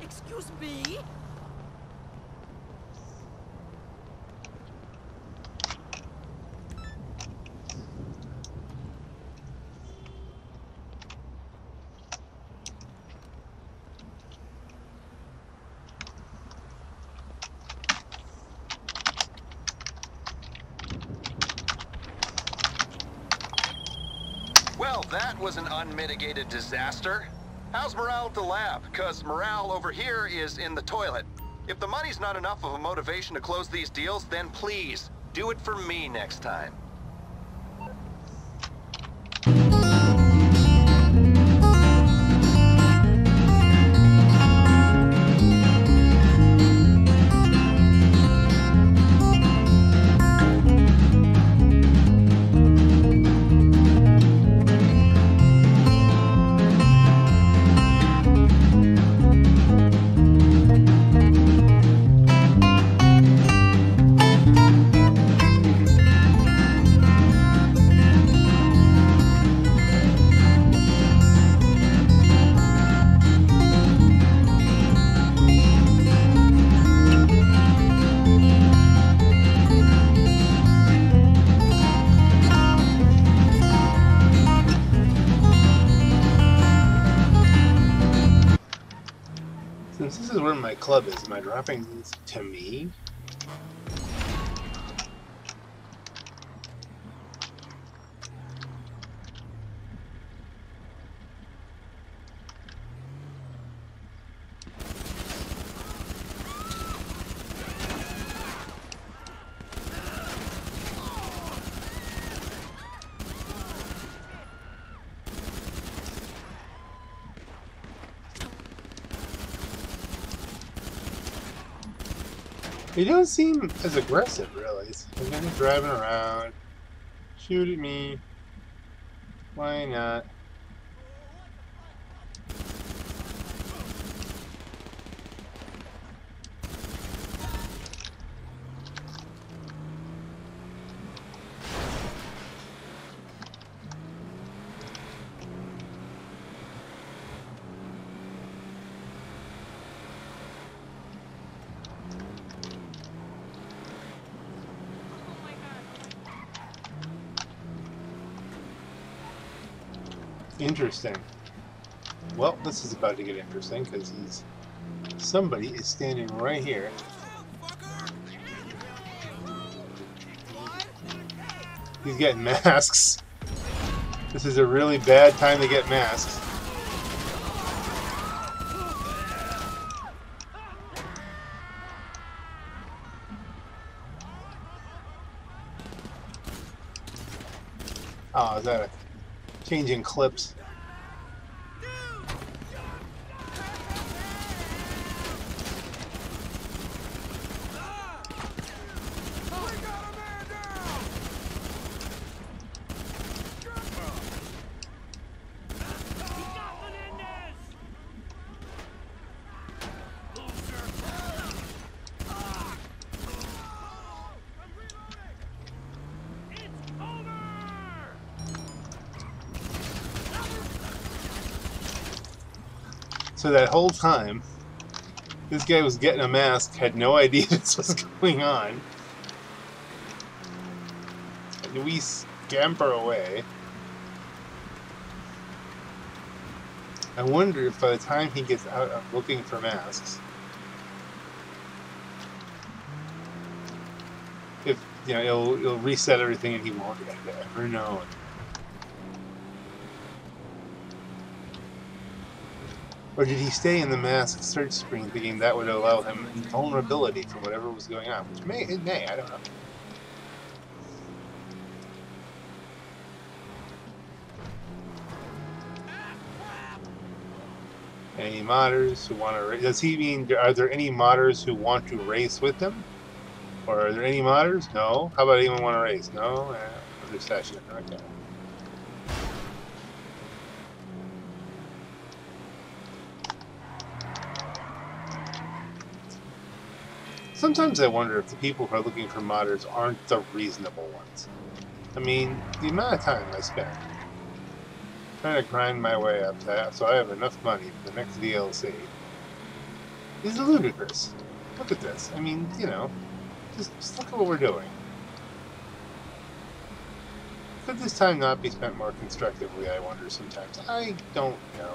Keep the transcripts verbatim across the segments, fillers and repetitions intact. Excuse me? Well, that was an unmitigated disaster. How's morale at the lab? 'Cause morale over here is in the toilet. If the money's not enough of a motivation to close these deals, then please, do it for me next time. This is where my club is. Am I dropping this to me? He doesn't seem as aggressive, really. He's kind of driving around. Shoot at me. Why not? Interesting. Well, this is about to get interesting because he's somebody is standing right here. He's getting masks. This is a really bad time to get masks. Oh, is that a changing clips? So that whole time, this guy was getting a mask, had no idea this was going on. And we scamper away. I wonder if by the time he gets out of looking for masks, if, you know, it'll, it'll reset everything and he won't ever know. Or did he stay in the mask search screen thinking that would allow him invulnerability for whatever was going on? Which may, it may, I don't know. Any modders who want to race? Does he mean, are there any modders who want to race with him? Or are there any modders? No. How about anyone want to race? No? Uh, under session. Okay. Sometimes I wonder if the people who are looking for modders aren't the reasonable ones. I mean, the amount of time I spent trying to grind my way up to that so I have enough money for the next D L C is ludicrous. Look at this. I mean, you know, just, just look at what we're doing. Could this time not be spent more constructively, I wonder sometimes? I don't know.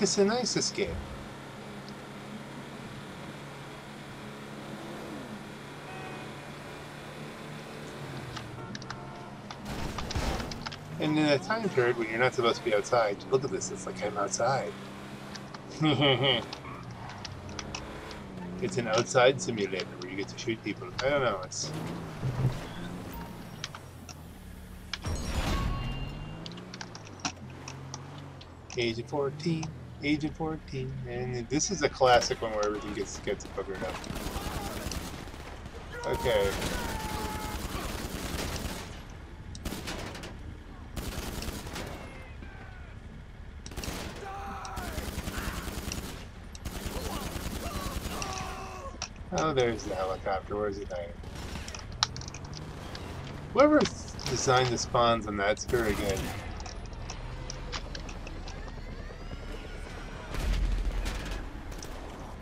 It's a nice escape. And in a time period when you're not supposed to be outside, look at this, it's like I'm outside. It's an outside simulator where you get to shoot people. I don't know, it's... Age of fourteen. Age of fourteen, and this is a classic one where everything gets gets buggered up. Okay. Oh, there's the helicopter. Where's it at? Whoever designed the spawns on that's very good.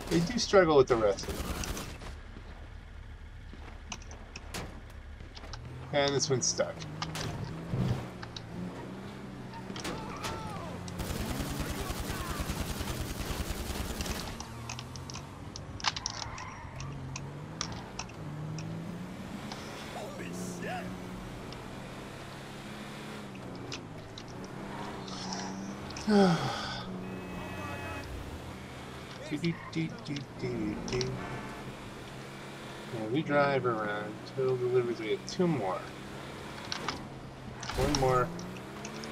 They do struggle with the rest of them. And this one's stuck. Do, do, do, do. Yeah, we drive around total deliveries. We have two more. One more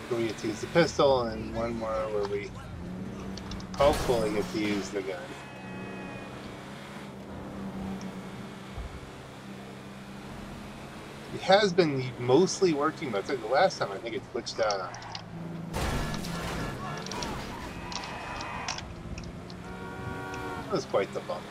where we get to use the pistol, and one more where we hopefully get to use the gun. It has been mostly working, but I think the last time I think it glitched out on. That was quite the bump.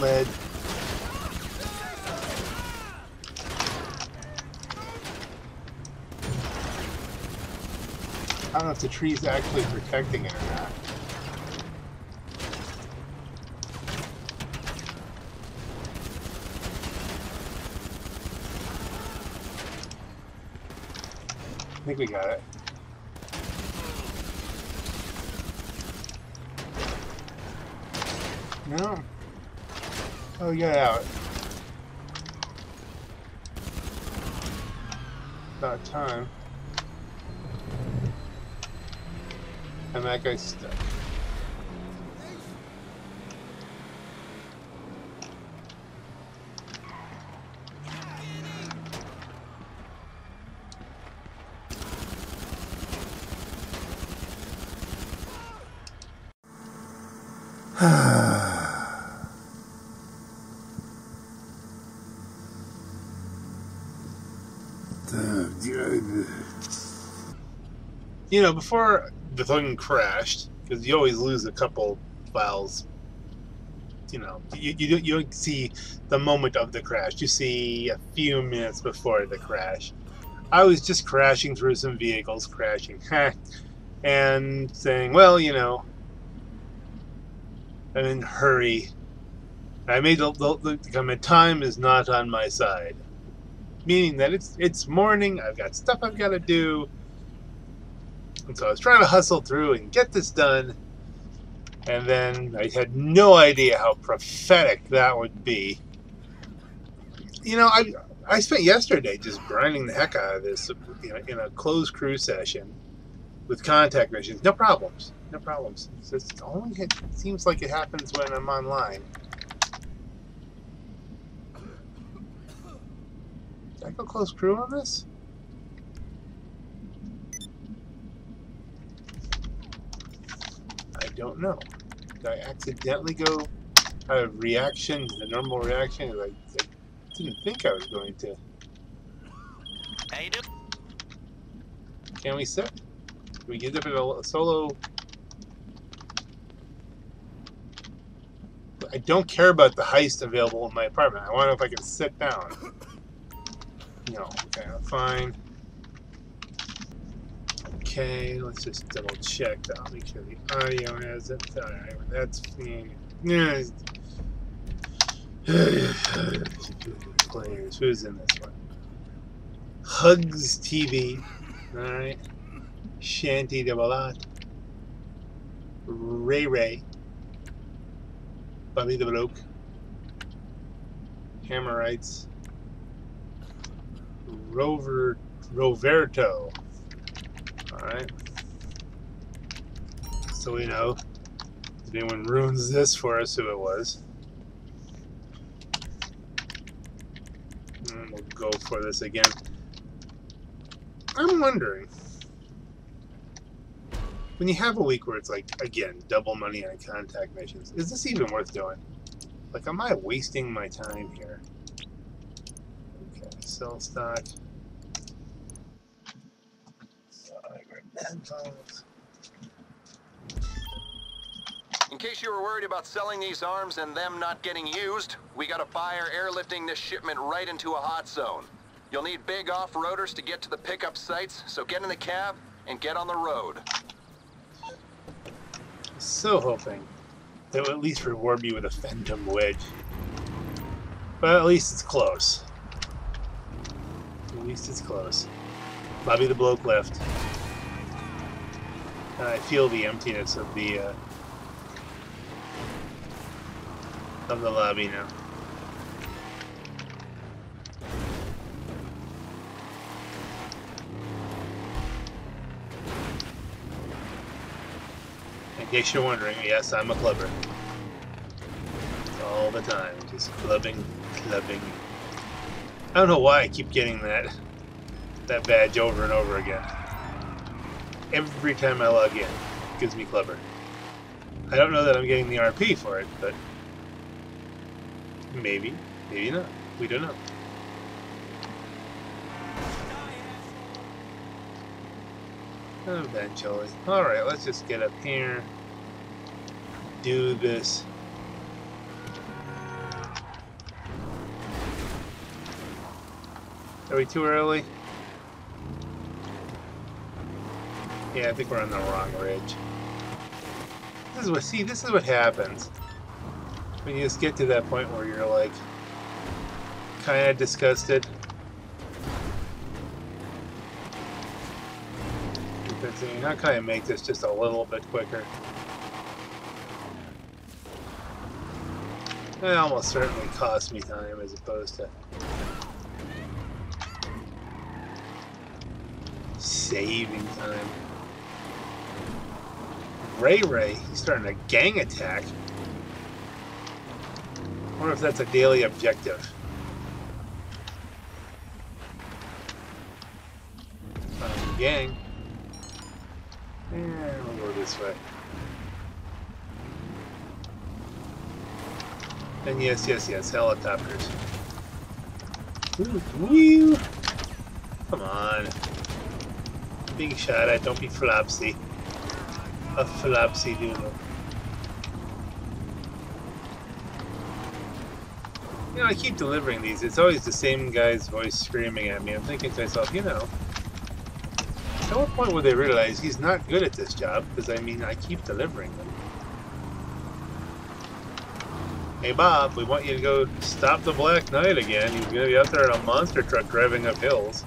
lead. I don't know if the tree's actually protecting it or not. I think we got it. No. Oh, get out. About time. And that guy's stuck. You know, before the thing crashed, because you always lose a couple files. You know, you you you don't see the moment of the crash. You see a few minutes before the crash. I was just crashing through some vehicles, crashing, and saying, "Well, you know, I'm in a hurry." I made the, the, the comment: "Time is not on my side," meaning that it's it's morning. I've got stuff I've got to do. So I was trying to hustle through and get this done, and then I had no idea how prophetic that would be. You know, I I spent yesterday just grinding the heck out of this in a, in a closed crew session with contact missions. No problems. No problems. It's just only it seems like it happens when I'm online. Did I go closed crew on this? Don't know. Did I accidentally go out of reaction, the normal reaction? I, I didn't think I was going to. How you doing? Can we sip? Can we get up in a solo? I don't care about the heist available in my apartment. I want to know if I can sit down. No. Okay, fine. Okay, let's just double check. I'll make sure the audio has it. Alright, that's fine. Players, who's in this one? Hugs T V. Alright. Shanty de Balat. Ray Ray. Bobby the Bloke. Hammerites. Rover. Roverto. Alright, so we know if anyone ruins this for us, who it was. And we'll go for this again. I'm wondering, when you have a week where it's like, again, double money on contact missions, is this even worth doing? Like, am I wasting my time here? Okay, sell stock. In case you were worried about selling these arms and them not getting used, we got a buyer airlifting this shipment right into a hot zone. You'll need big off-roaders to get to the pickup sites, so get in the cab and get on the road. So hoping they'll at least reward me with a phantom wedge. But at least it's close. At least it's close. Bobby the Bloke left. And I feel the emptiness of the uh, of the lobby now. In case you're wondering, yes, I'm a clubber. All the time, just clubbing, clubbing. I don't know why I keep getting that that badge over and over again. Every time I log in, it gives me clubber. I don't know that I'm getting the R P for it, but maybe, maybe not. We don't know. Eventually. Alright, let's just get up here. Do this. Are we too early? Yeah, I think we're on the wrong ridge. This is what, see, this is what happens when you just get to that point where you're like kind of disgusted. How can I make this just a little bit quicker? It almost certainly cost me time as opposed to saving time. Ray Ray, he's starting a gang attack. I wonder if that's a daily objective. Um, gang. Yeah, we'll go this way. And yes, yes, yes, helicopters. Ooh, woo! Come on. Being shot at, don't be flopsy. A flopsy doodle. You know, I keep delivering these. It's always the same guy's voice screaming at me. I'm thinking to myself, you know, at what point will they realize he's not good at this job? Because, I mean, I keep delivering them. Hey, Bob, we want you to go stop the Black Knight again. He's going to be out there in a monster truck driving up hills.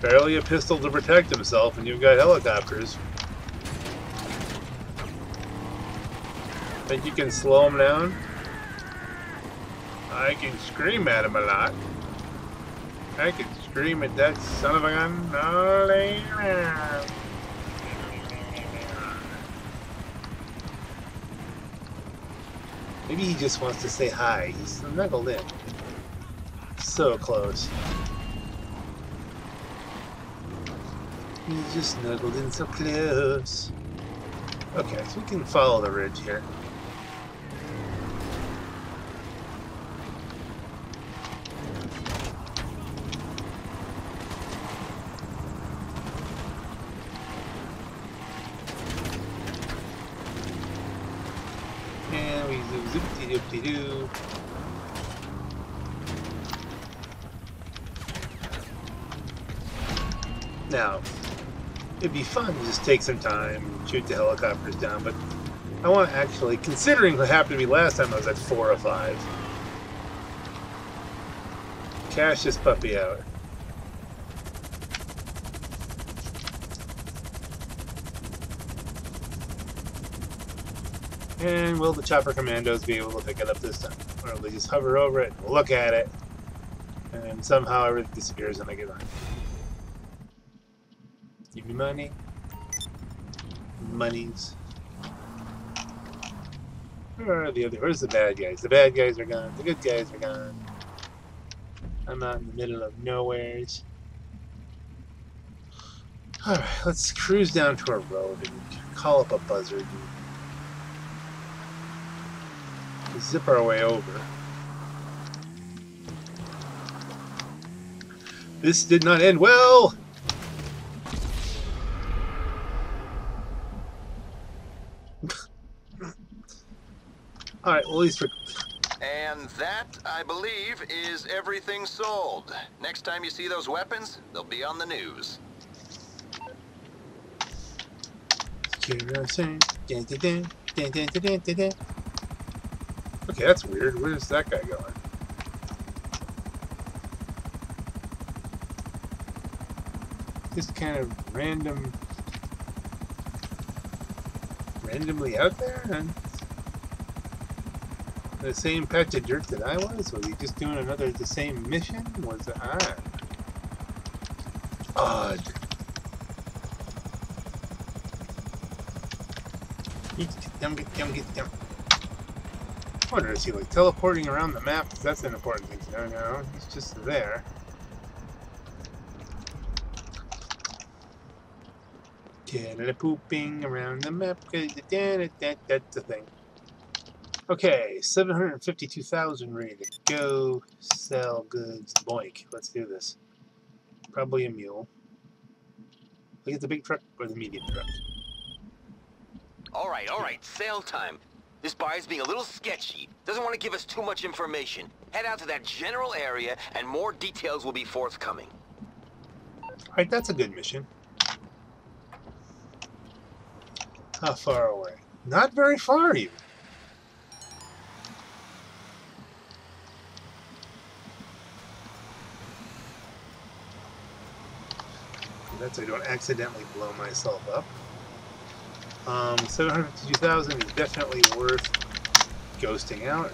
Barely a pistol to protect himself, and you've got helicopters. Think you can slow him down? I can scream at him a lot. I can scream at that son of a gun all day round. Maybe he just wants to say hi. He's snuggled in. So close. He's just snuggled in so close. Okay, so we can follow the ridge here. Do. Now, it'd be fun to just take some time, shoot the helicopters down, but I want to actually, considering what happened to me last time I was at four or five, cash this puppy out. And will the chopper commandos be able to pick it up this time? Or will they just hover over it, look at it, and somehow everything disappears and I get on? Give me money. Monies. Where are the other? Where's the bad guys? The bad guys are gone. The good guys are gone. I'm out in the middle of nowheres. Alright, let's cruise down to our road and call up a buzzard and zip our way over. This did not end well! Alright, well, at least we're... And that, I believe, is everything sold. Next time you see those weapons, they'll be on the news. Okay, that's weird. Where's that guy going? Just kind of random... randomly out there? And the same patch of dirt that I was? Was he just doing another... the same mission? Was it odd? Odd. Get them, get them, get them. I wonder, is he like teleporting around the map? That's an important thing to know now. He's just there. Pooping around the map. That's the thing. Okay, seven hundred fifty-two thousand ready to go. Sell goods. Boink. Let's do this. Probably a mule. Look at the big truck or the medium truck. Alright, alright. Sale time. This buyer's being a little sketchy. Doesn't want to give us too much information. Head out to that general area and more details will be forthcoming. Alright, that's a good mission. How far away? Not very far, even. That's so I don't accidentally blow myself up. Um, seven hundred fifty-two thousand is definitely worth ghosting out.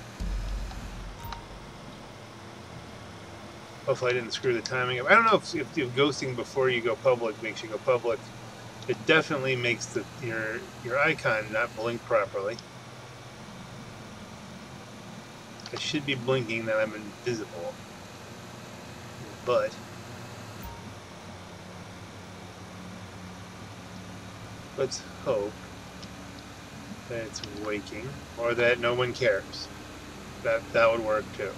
Hopefully I didn't screw the timing up. I don't know if, if, if ghosting before you go public makes you go public. It definitely makes the, your, your icon not blink properly. I should be blinking that I'm invisible. But... let's hope that it's waking, or that no one cares. That that would work too.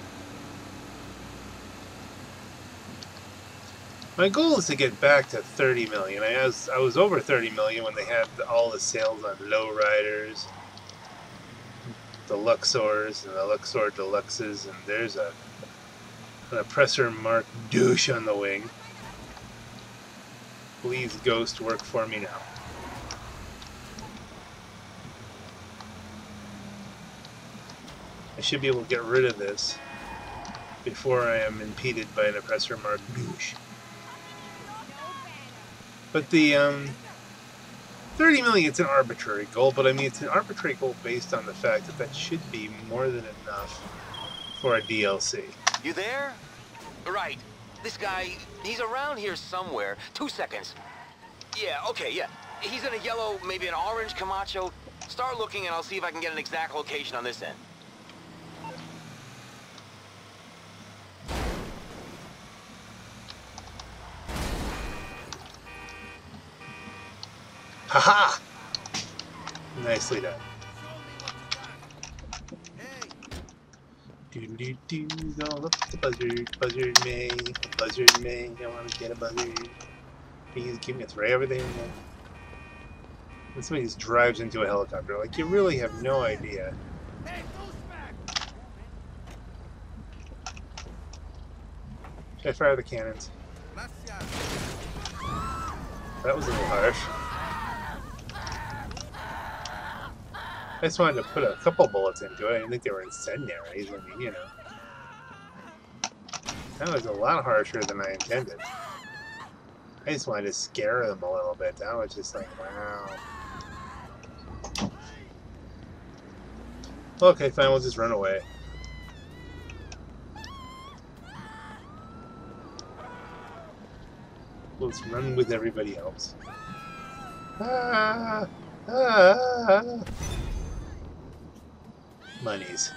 My goal is to get back to thirty million. I was I was over thirty million when they had all the sales on lowriders, the Luxors, and the Luxor Deluxes, and there's a an Oppressor Mark douche on the wing. Please, ghost, work for me now. I should be able to get rid of this before I am impeded by an Oppressor Mark douche. But the um, thirty million is an arbitrary goal, but I mean it's an arbitrary goal based on the fact that that should be more than enough for a D L C. You there? Right. This guy, he's around here somewhere. Two seconds. Yeah, okay, yeah. He's in a yellow, maybe an orange Camacho. Start looking and I'll see if I can get an exact location on this end. Haha! Nicely done. Do-do-do, all up the buzzard, buzzard may, buzzard may, I want to get a buzzard. Please give me a throw everything. And somebody just drives into a helicopter, like you really have no idea. Should I fire the cannons? That was a little harsh. I just wanted to put a couple bullets into it. I didn't think they were incendiaries. I mean, you know. That was a lot harsher than I intended. I just wanted to scare them a little bit. I was just like, wow. Okay, fine. We'll just run away. We'll just run with everybody else. Ah! Ah! Monies.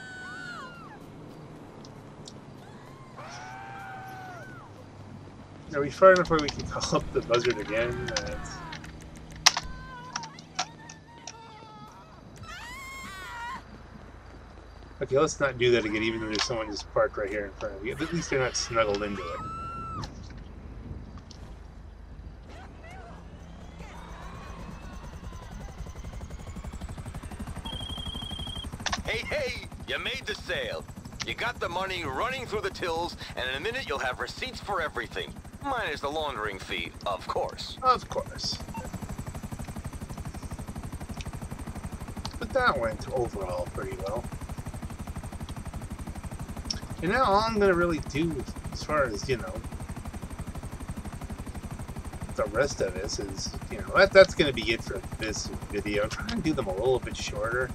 Are we far enough where we can call up the buzzard again? That's... Okay, let's not do that again, even though there's someone just parked right here in front of you. At least they're not snuggled into it. Sale. You got the money running through the tills, and in a minute you'll have receipts for everything. Minus the laundering fee, of course. Of course. But that went overall pretty well. And now all I'm going to really do, as far as, you know, the rest of this is, you know, that, that's going to be it for this video. I'm trying to do them a little bit shorter.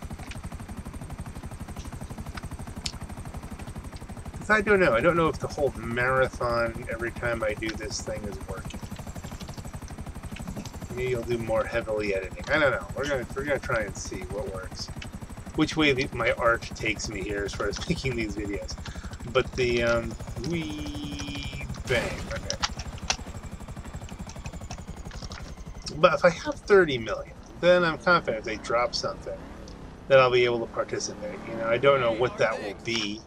I don't know. I don't know if the whole marathon every time I do this thing is working. Maybe you'll do more heavily editing. I don't know. We're gonna we're gonna try and see what works. Which way the, my art takes me here as far as making these videos. But the um, we bang. Okay. But if I have thirty million, then I'm confident if they drop something, that I'll be able to participate. You know, I don't know what that will be.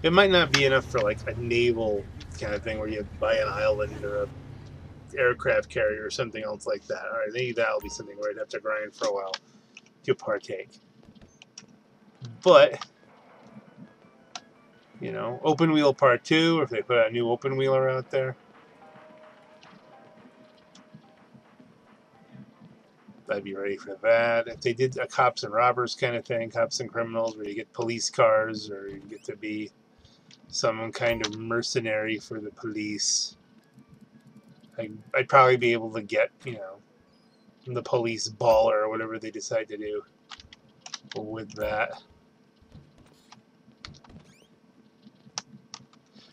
It might not be enough for like a naval kind of thing where you buy an island or a aircraft carrier or something else like that. All right, maybe that'll be something where I'd have to grind for a while to partake. But you know, open wheel part two, or if they put a new open wheeler out there. I'd be ready for that. If they did a cops and robbers kind of thing, cops and criminals, where you get police cars, or you get to be some kind of mercenary for the police, I'd, I'd probably be able to get, you know, the police baller or whatever they decide to do with that.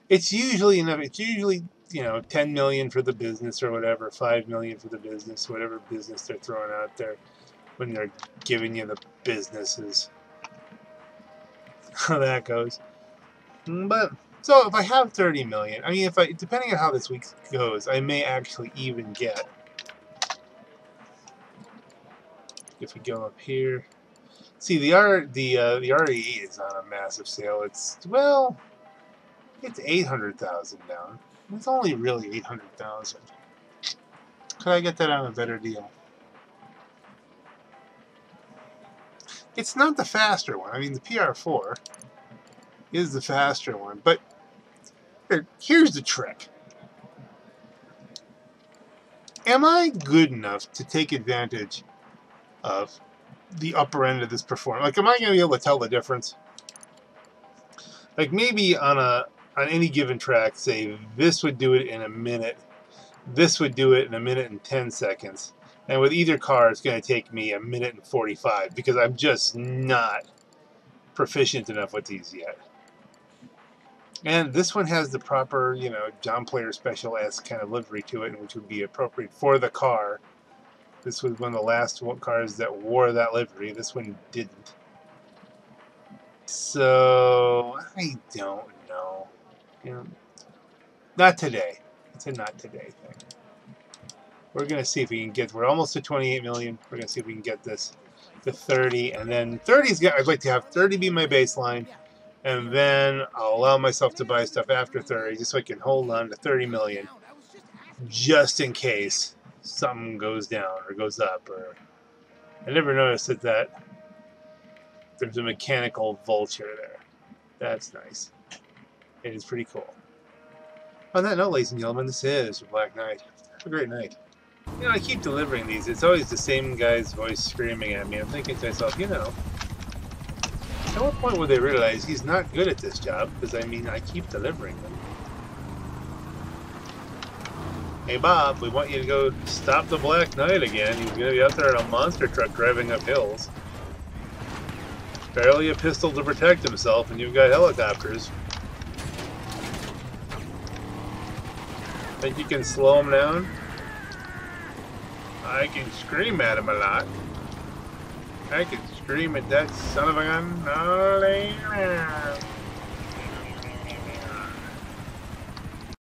It's usually enough. It's usually, you know, ten million for the business or whatever, five million for the business, whatever business they're throwing out there when they're giving you the businesses. How that goes. But so if I have thirty million, I mean, if I, depending on how this week goes, I may actually even get, if we go up here, see the R the uh, the R E eight is on a massive sale. It's, well, it's eight hundred thousand down. It's only really eight hundred thousand. Could I get that on a better deal? It's not the faster one. I mean, the P R four is the faster one, but here's the trick. Am I good enough to take advantage of the upper end of this performance? Like, am I going to be able to tell the difference? Like, maybe on a on any given track, say, this would do it in a minute, this would do it in a minute and ten seconds, and with either car it's going to take me a minute and forty-five, because I'm just not proficient enough with these yet. And this one has the proper, you know, John Player Special-esque kind of livery to it, which would be appropriate for the car. This was one of the last cars that wore that livery. This one didn't. So, I don't know. You know, not today. It's a not today thing. We're going to see if we can get, we're almost to twenty-eight million. We're going to see if we can get this to thirty. And then thirty's got, I'd like to have thirty be my baseline. And then I'll allow myself to buy stuff after thirty, just so I can hold on to thirty million. Just in case something goes down or goes up, or I never noticed that, that there's a mechanical vulture there. That's nice. It is pretty cool. On that note, ladies and gentlemen, this is Black Knight. Have a great night. You know, I keep delivering these. It's always the same guy's voice screaming at me. I'm thinking to myself, you know, at what point will they realize he's not good at this job? Because, I mean, I keep delivering them. Hey Bob, we want you to go stop the Black Knight again. He's going to be out there in a monster truck driving up hills. Barely a pistol to protect himself, and you've got helicopters. Think you can slow him down? I can scream at him a lot. I can scream at that son of a gun all day long.